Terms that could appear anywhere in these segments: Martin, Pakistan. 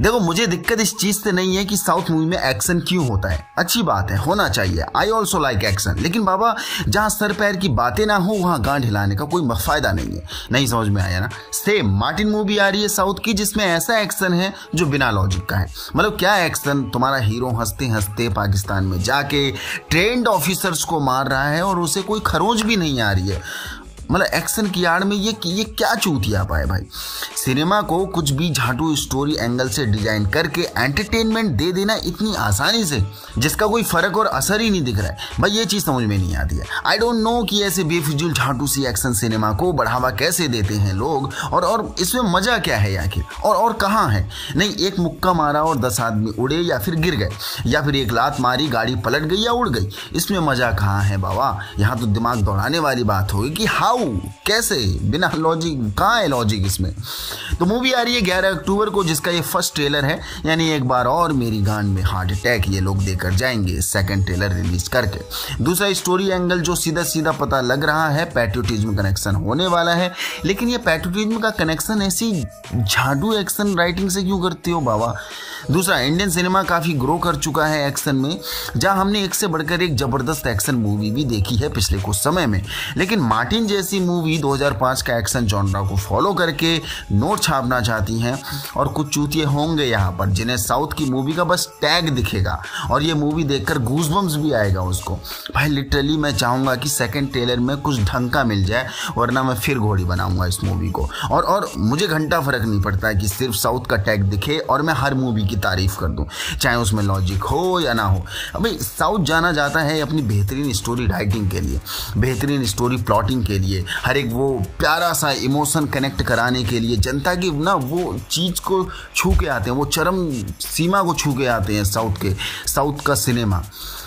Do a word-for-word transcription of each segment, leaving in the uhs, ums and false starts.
देखो मुझे दिक्कत इस चीज से नहीं है कि साउथ मूवी में एक्शन क्यों होता है, अच्छी बात है, होना चाहिए, आई ऑल्सो लाइक एक्शन, लेकिन बाबा जहां सर पैर की बातें ना हो वहां गांड हिलाने का कोई फायदा नहीं है। नहीं समझ में आया ना। सेम मार्टिन मूवी आ रही है साउथ की जिसमें ऐसा एक्शन है जो बिना लॉजिक का है। मतलब क्या एक्शन, तुम्हारा हीरो हंसते हंसते पाकिस्तान में जाके ट्रेंड ऑफिसर्स को मार रहा है और उसे कोई खरोंच भी नहीं आ रही है। मतलब एक्शन की आड़ में ये ये क्या चूतिया पाए भाई। सिनेमा को कुछ भी झांटू स्टोरी एंगल से डिजाइन करके एंटरटेनमेंट दे देना इतनी आसानी से, जिसका कोई फर्क और असर ही नहीं दिख रहा है भाई। ये चीज़ समझ में नहीं आती है। आई डोंट नो कि ऐसे बेफिजूल झांटू सी एक्शन सिनेमा को बढ़ावा कैसे देते हैं लोग, और और इसमें मज़ा क्या है आखिर, और और कहाँ है। नहीं, एक मुक्का मारा और दस आदमी उड़े या फिर गिर गए, या फिर एक लात मारी गाड़ी पलट गई या उड़ गई, इसमें मज़ा कहाँ है बाबा। यहाँ तो दिमाग दौड़ाने वाली बात होगी कि हाउ, कैसे, बिना लॉजिक, कहाँ है लॉजिक इसमें। तो मूवी आ रही है ग्यारह अक्टूबर को, जिसका ये फर्स्ट ट्रेलर है, यानी एक बार और मेरी गांड में हार्ट अटैक ये लोग देकर जाएंगे सेकंड ट्रेलर रिलीज करके। दूसरा स्टोरी एंगल जो सीधा सीधा पता लग रहा है पैट्रियोटिज्म कनेक्शन होने वाला है, लेकिन ये पैट्रियोटिज्म का कनेक्शन ऐसी झाड़ू एक्शन राइटिंग से क्यों करते हो बाबा। दूसरा, इंडियन सिनेमा काफी ग्रो कर चुका है एक्शन में, जहां हमने एक से बढ़कर एक जबरदस्त एक्शन मूवी भी देखी है पिछले कुछ समय में, लेकिन मार्टिन ऐसी मूवी दो हज़ार पाँच का एक्शन जॉनरा को फॉलो करके नोट छापना चाहती हैं, और कुछ चूतिए होंगे यहाँ पर जिन्हें साउथ की मूवी का बस टैग दिखेगा और ये मूवी देखकर गूजबम्स भी आएगा उसको। भाई लिटरली मैं चाहूँगा कि सेकंड ट्रेलर में कुछ ढंग का मिल जाए, वरना मैं फिर घोड़ी बनाऊँगा इस मूवी को। और और मुझे घंटा फर्क नहीं पड़ता है कि सिर्फ साउथ का टैग दिखे और मैं हर मूवी की तारीफ कर दूँ, चाहे उसमें लॉजिक हो या ना हो। अभी साउथ जाना जाता है अपनी बेहतरीन स्टोरी राइटिंग के लिए, बेहतरीन स्टोरी प्लॉटिंग के लिए, हर एक वो प्यारा सा इमोशन कनेक्ट कराने के लिए। जनता की ना वो चीज को छू के आते हैं, वो चरम सीमा को छू के आते हैं साउथ के, साउथ का सिनेमा।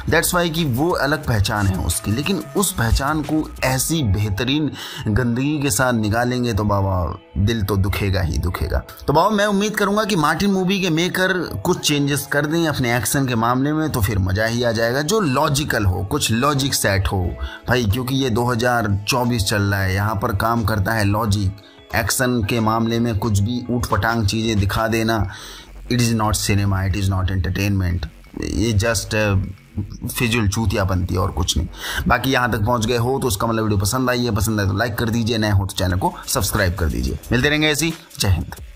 दैट्स वाई कि वो अलग पहचान है उसकी, लेकिन उस पहचान को ऐसी बेहतरीन गंदगी के साथ निकालेंगे तो बाबा दिल तो दुखेगा ही दुखेगा। तो बाबा मैं उम्मीद करूंगा कि मार्टिन मूवी के मेकर कुछ चेंजेस कर दें अपने एक्शन के मामले में, तो फिर मज़ा ही आ जाएगा। जो लॉजिकल हो, कुछ लॉजिक सेट हो भाई, क्योंकि ये दो हज़ार चौबीस चल रहा है, यहाँ पर काम करता है लॉजिक। एक्शन के मामले में कुछ भी ऊट पटांग चीज़ें दिखा देना, it is not cinema, it is not entertainment, ये जस्ट फिजुल चूतिया बनती है और कुछ नहीं। बाकी यहाँ तक पहुँच गए हो तो उसका मतलब वीडियो पसंद आई है, पसंद आए तो लाइक कर दीजिए, नए हो तो चैनल को सब्सक्राइब कर दीजिए। मिलते रहेंगे ऐसी। जय हिंद।